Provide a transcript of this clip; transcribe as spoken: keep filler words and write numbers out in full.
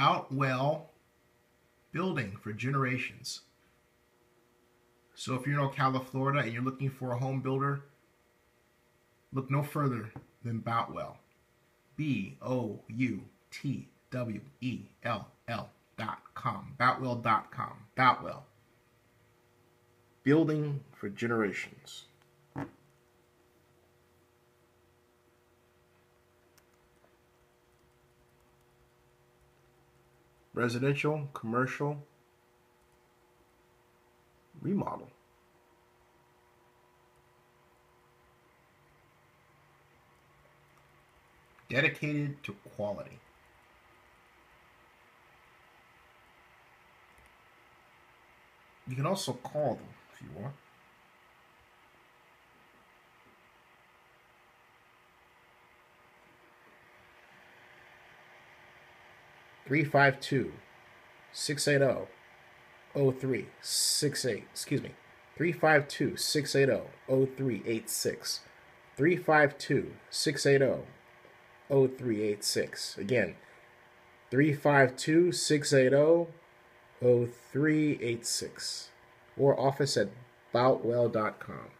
Boutwell building for generations. So if you're in Ocala, Florida, and you're looking for a home builder, look no further than Boutwell. B O U T W E L L dot com. Boutwell dot com. Boutwell. Building for generations. Residential, commercial, remodel. Dedicated to quality. You can also call them if you want. three five two, six eight zero, zero three six eight. Excuse me. three five two, six eight zero, zero three eight six. three five two, six eight zero, zero three eight six. Again, three five two, six eight zero, zero three eight six. Or office at boutwell dot com.